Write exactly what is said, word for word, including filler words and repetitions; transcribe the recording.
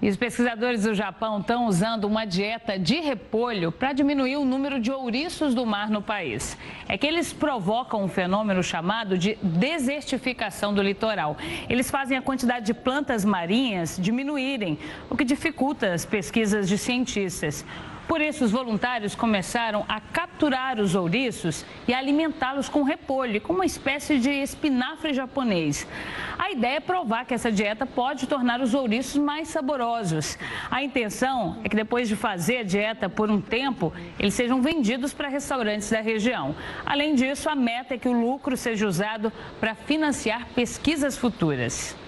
E os pesquisadores do Japão estão usando uma dieta de repolho para diminuir o número de ouriços do mar no país. É que eles provocam um fenômeno chamado de desertificação do litoral. Eles fazem a quantidade de plantas marinhas diminuírem, o que dificulta as pesquisas de cientistas. Por isso, os voluntários começaram a capturar os ouriços e alimentá-los com repolho, com uma espécie de espinafre japonês. A ideia é provar que essa dieta pode tornar os ouriços mais saborosos. A intenção é que depois de fazer a dieta por um tempo, eles sejam vendidos para restaurantes da região. Além disso, a meta é que o lucro seja usado para financiar pesquisas futuras.